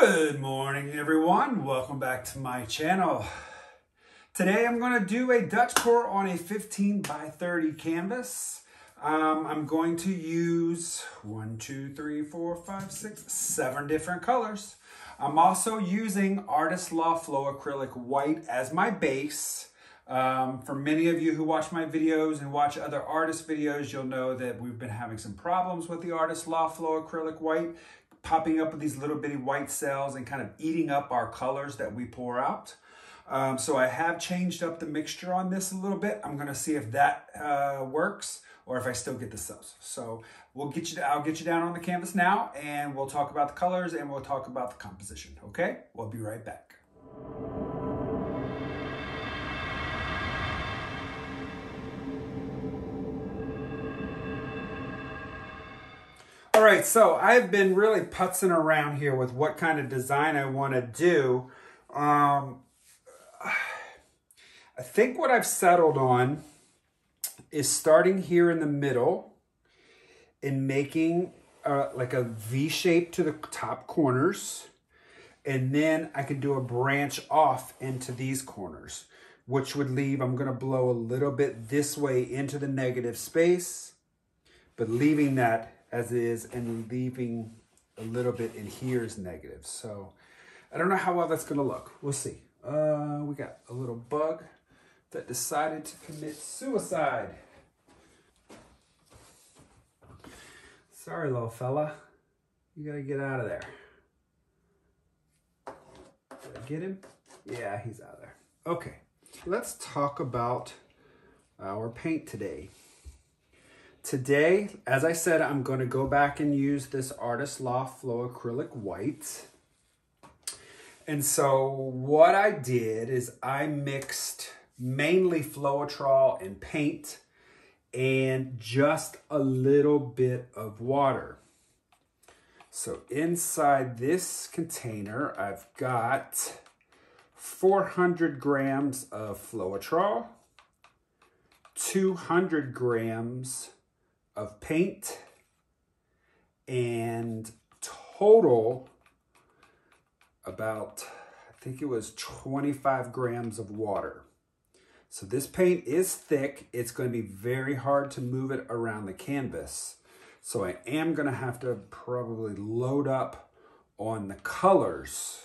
Good morning, everyone. Welcome back to my channel. Today I'm going to do a Dutch pour on a 15 by 30 canvas. I'm going to use 7 different colors. I'm also using Artist Loft Flow Acrylic White as my base. For many of you who watch my videos and watch other artist videos, you'll know that we've been having some problems with the Artist Loft Flow Acrylic White, popping up with these little bitty white cells and kind of eating up our colors that we pour out. So I have changed up the mixture on this a little bit. I'm gonna see if that works or if I still get the cells. So I'll get you down on the canvas now, and we'll talk about the colors and we'll talk about the composition, okay? We'll be right back. All right, so I've been really putzing around here with what kind of design I want to do. I think what I've settled on is starting here in the middle and making like a V shape to the top corners. And then I can do a branch off into these corners, which would leave, I'm going to blow a little bit this way into the negative space, but leaving that as it is and leaving a little bit in here is negative. So I don't know how well that's gonna look. We'll see. We got a little bug that decided to commit suicide. Sorry, little fella. You gotta get out of there. Did I get him? Yeah, he's out of there. Okay, let's talk about our paint today. Today, as I said, I'm going to go back and use this Artist Loft Flow Acrylic White. And so what I did is I mixed mainly Floetrol and paint and just a little bit of water. So inside this container, I've got 400 grams of Floetrol, 200 grams of paint, and total about, I think it was 25 grams of water. So this paint is thick. It's going to be very hard to move it around the canvas. So I am going to have to probably load up on the colors,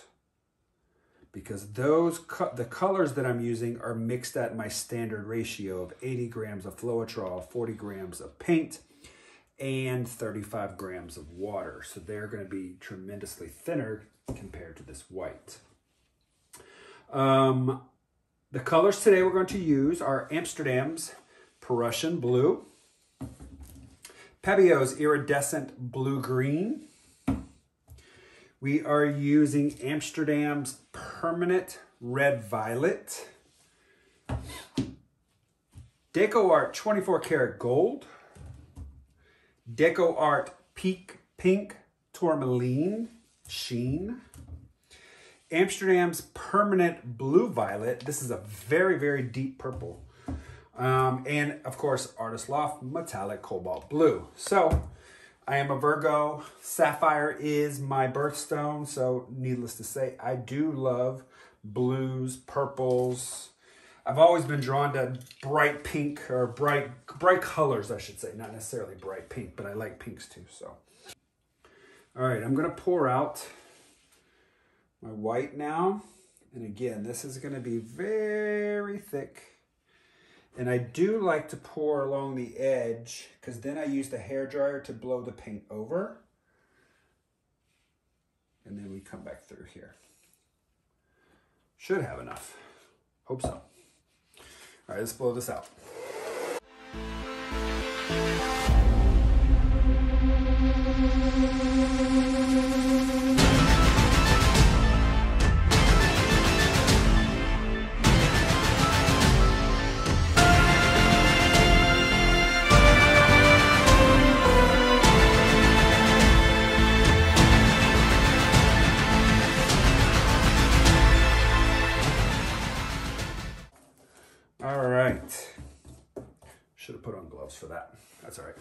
because the colors that I'm using are mixed at my standard ratio of 80 grams of Floetrol, 40 grams of paint, and 35 grams of water. So they're gonna be tremendously thinner compared to this white. The colors today we're going to use are Amsterdam's Prussian Blue, Pebeo's Iridescent Blue-Green. We are using Amsterdam's Permanent Red Violet, DecoArt 24 Karat Gold, DecoArt Pink Tourmaline Sheen, Amsterdam's Permanent Blue Violet. This is a very, very deep purple. And of course, Artist Loft Metallic Cobalt Blue. So I am a Virgo. Sapphire is my birthstone, so needless to say, I do love blues, purples. I've always been drawn to bright pink, or bright colors, I should say. Not necessarily bright pink, but I like pinks too, so. All right, I'm gonna pour out my white now. And again, this is gonna be very thick. And I do like to pour along the edge, because then I use the hairdryer to blow the paint over. And then we come back through here. Should have enough. Hope so. All right, let's blow this out. All right, should have put on gloves for that. That's all right.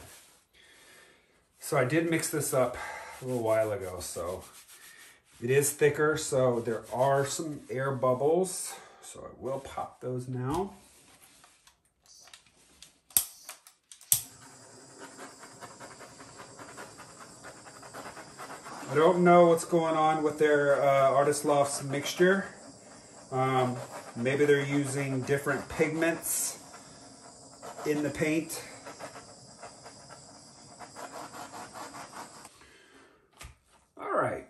So I did mix this up a little while ago, so It is thicker, so there are some air bubbles. So I will pop those now. I don't know what's going on with their Artist Loft's mixture. Maybe they're using different pigments in the paint. All right.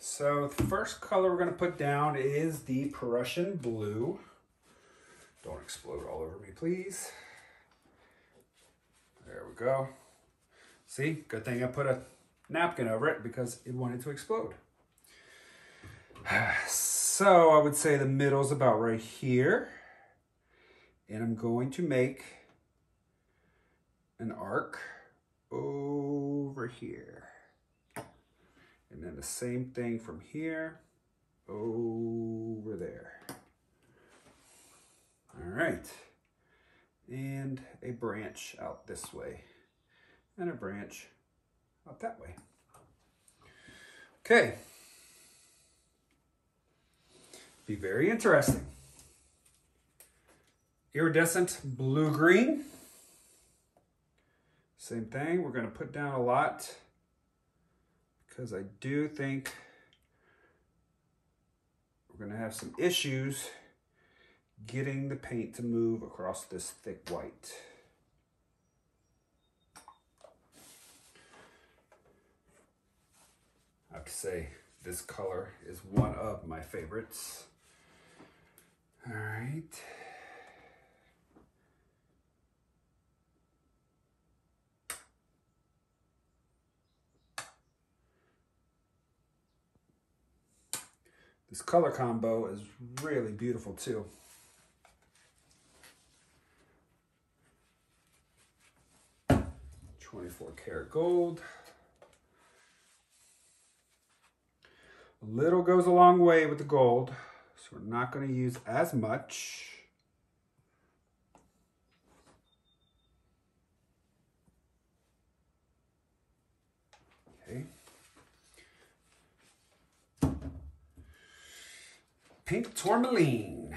So the first color we're going to put down is the Prussian Blue. Don't explode all over me, please. There we go. See, good thing I put a napkin over it because it wanted to explode. So I would say the middle's about right here. And I'm going to make an arc over here. And then the same thing from here over there. All right. And a branch out this way and a branch out that way. Okay. Be very interesting. Iridescent blue-green. Same thing. We're going to put down a lot because I do think we're going to have some issues getting the paint to move across this thick white. I have to say, this color is one of my favorites. All right. This color combo is really beautiful too. "24 Karat Gold". A little goes a long way with the gold, so we're not going to use as much. Okay. Pink tourmaline.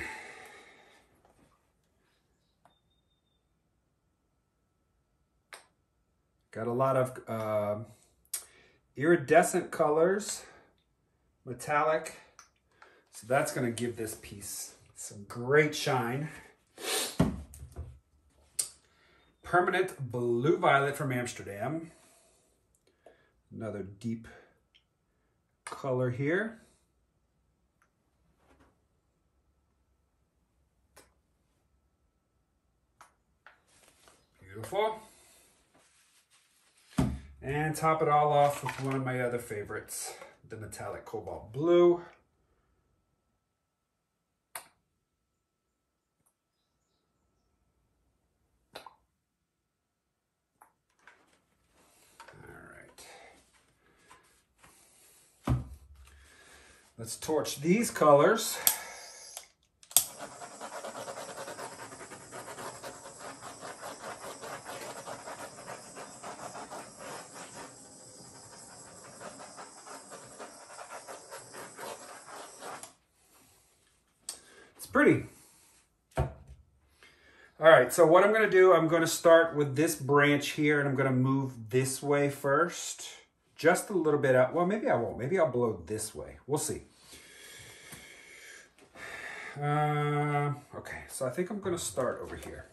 Got a lot of iridescent colors, metallic. So that's going to give this piece some great shine. Permanent Blue Violet from Amsterdam. Another deep color here. Beautiful. And top it all off with one of my other favorites, the Metallic Cobalt Blue. All right. Let's torch these colors. Pretty. All right, so what I'm going to do, I'm going to start with this branch here, and I'm going to move this way first. Just a little bit out. Well, maybe I won't. Maybe I'll blow this way. We'll see. Okay, so I think I'm going to start over here.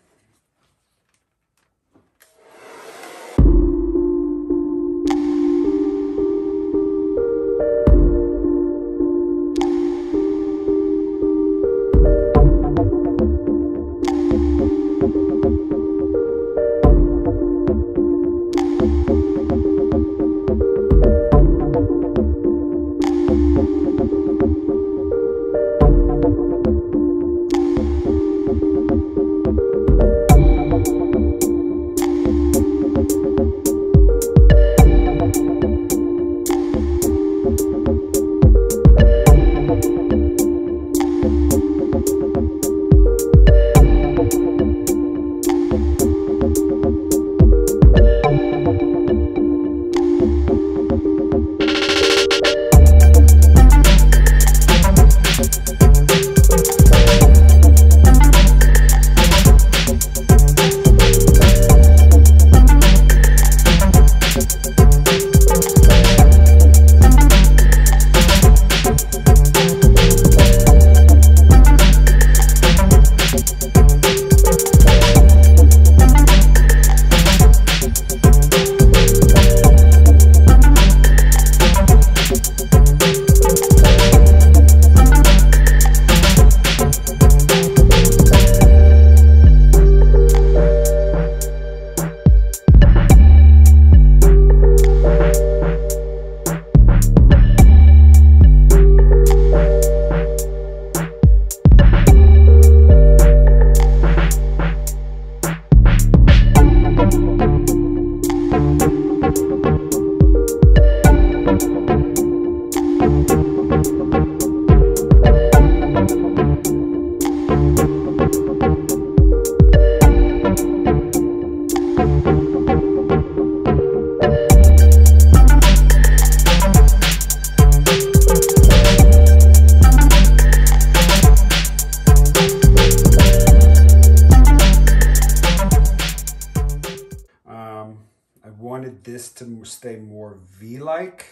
stay more V-like,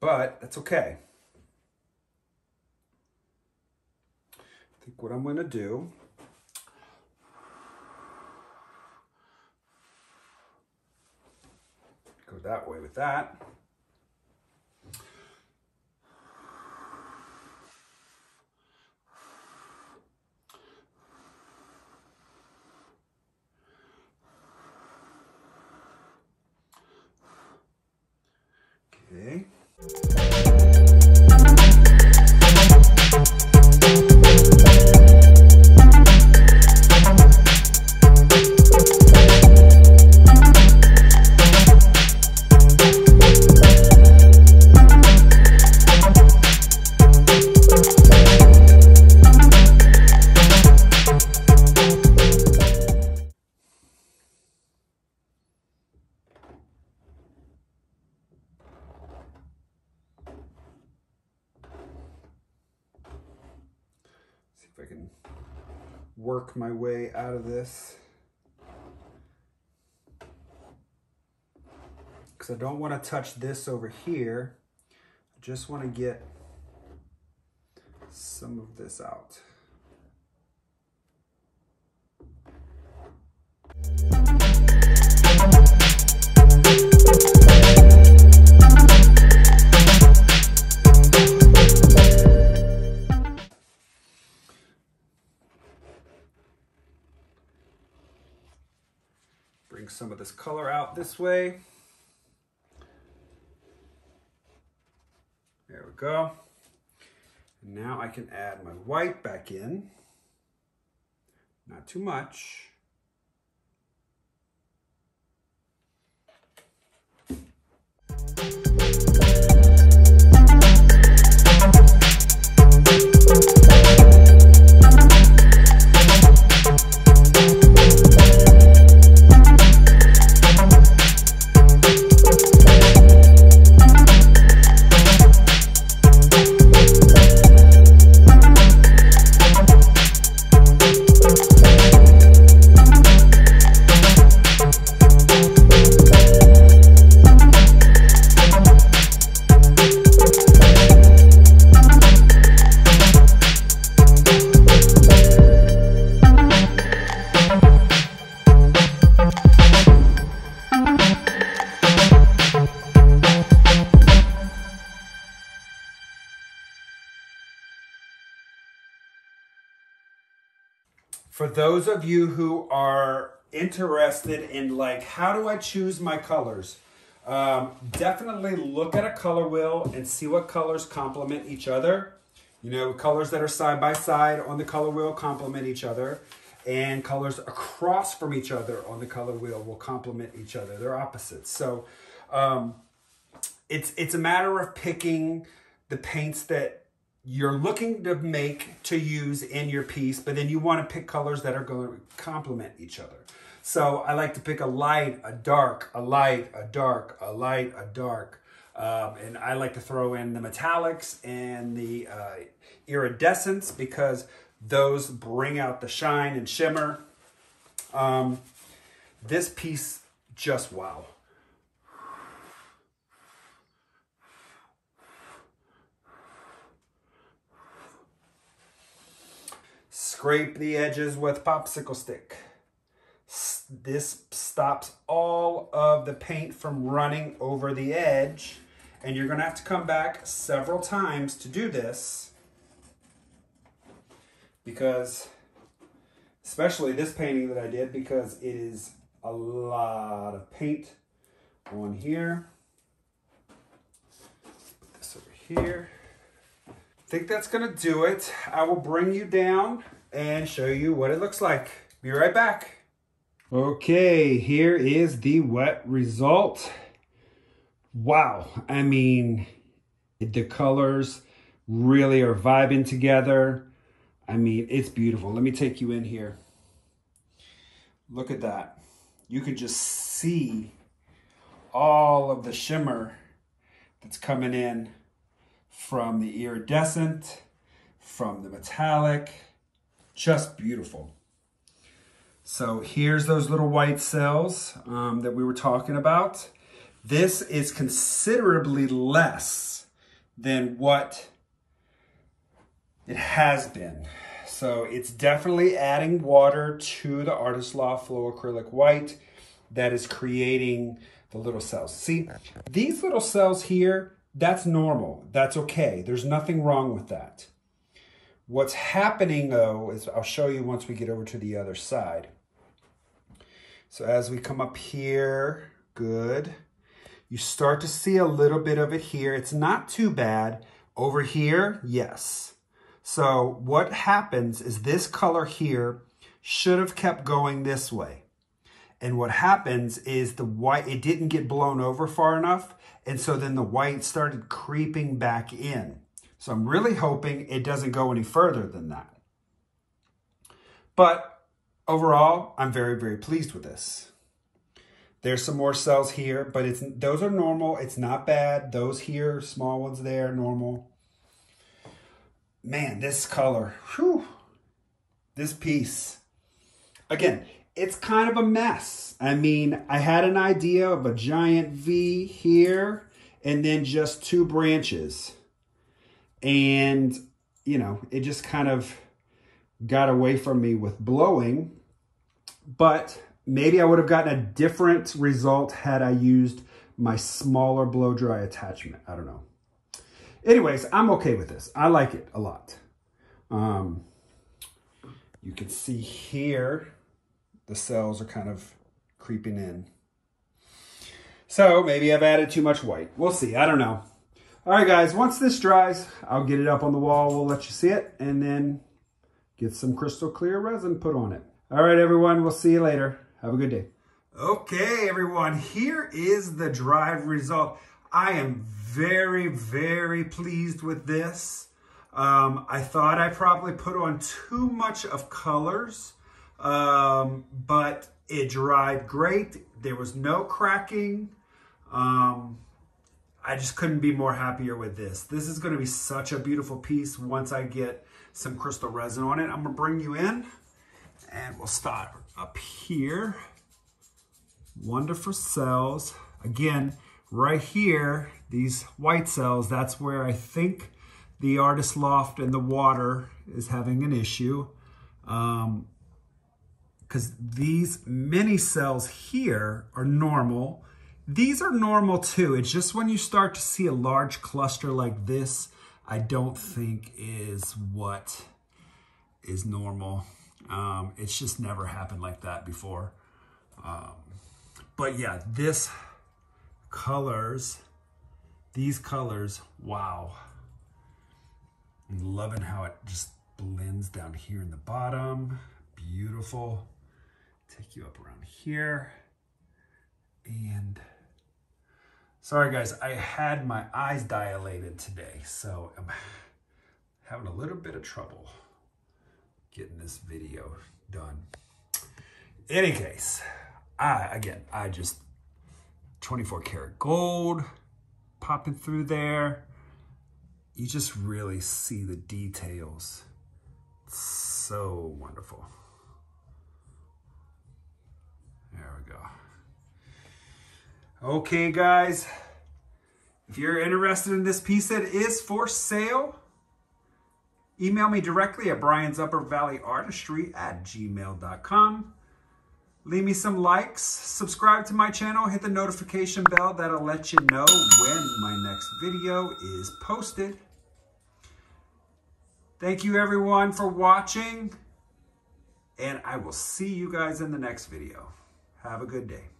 but that's okay. I think what I'm going to do go that way with that. Okay. If I can work my way out of this, because I don't want to touch this over here. I just want to get some of this out. Some of this color out this way. There we go. Now I can add my white back in. Not too much. For those of you who are interested in, like, how do I choose my colors? Definitely look at a color wheel and see what colors complement each other. You know, colors that are side by side on the color wheel complement each other, and colors across from each other on the color wheel will complement each other. They're opposites. So it's a matter of picking the paints that you're looking to make, to use in your piece, but then you want to pick colors that are going to complement each other. So I like to pick a light, a dark, a light, a dark, a light, a dark. And I like to throw in the metallics and the iridescence, because those bring out the shine and shimmer. This piece, just wow. Scrape the edges with popsicle stick. This stops all of the paint from running over the edge, and you're going to have to come back several times to do this, because especially this painting that I did, because it is a lot of paint on here. Put this over here. I think that's gonna do it. I will bring you down and show you what it looks like. Be right back. Okay, here is the wet result. Wow, I mean, the colors really are vibing together. I mean, it's beautiful. Let me take you in here. Look at that. You can just see all of the shimmer that's coming in from the iridescent, from the metallic. Just beautiful. So here's those little white cells that we were talking about. This is considerably less than what it has been. So it's definitely adding water to the Artist Loft Floacrylic White that is creating the little cells. See, these little cells here, that's normal. That's okay. There's nothing wrong with that. What's happening though is, I'll show you once we get over to the other side. So as we come up here, good. You start to see a little bit of it here. It's not too bad. Over here, yes. So what happens is this color here should have kept going this way. And what happens is the white, it didn't get blown over far enough. And so then the white started creeping back in. So I'm really hoping it doesn't go any further than that. But overall, I'm very, very pleased with this. There's some more cells here, but those are normal. It's not bad. Those here, small ones there, normal. Man, this color, whew, this piece. Again, it's kind of a mess. I mean, I had an idea of a giant V here and then just two branches. And, you know, it just kind of got away from me with blowing. But maybe I would have gotten a different result had I used my smaller blow dry attachment. I don't know. Anyways, I'm okay with this. I like it a lot. You can see here, the cells are kind of creeping in. So maybe I've added too much white. We'll see. I don't know. All right, guys, once this dries, I'll get it up on the wall. We'll let you see it and then get some crystal clear resin put on it. All right, everyone, we'll see you later. Have a good day. Okay, everyone, here is the dried result. I am very, very pleased with this. I thought I probably put on too much of colors, but it dried great. There was no cracking. I just couldn't be more happier with this. This is going to be such a beautiful piece. Once I get some crystal resin on it, I'm going to bring you in and we'll start up here. Wonderful cells. Again, right here, these white cells, that's where I think the Artist Loft and the water is having an issue. Because these mini cells here are normal. These are normal too. It's just when you start to see a large cluster like this, I don't think is what is normal. It's just never happened like that before. But yeah, this colors, these colors, wow. I'm loving how it just blends down here in the bottom. Beautiful. Take you up around here. And sorry guys, I had my eyes dilated today, so I'm having a little bit of trouble getting this video done. In any case, I just 24 karat gold popping through there. You just really see the details. It's so wonderful. There we go. Okay, guys, if you're interested in this piece that is for sale, email me directly at briansuppervalleyartistry@gmail.com. Leave me some likes, subscribe to my channel, hit the notification bell. That'll let you know when my next video is posted. Thank you, everyone, for watching, and I will see you guys in the next video. Have a good day.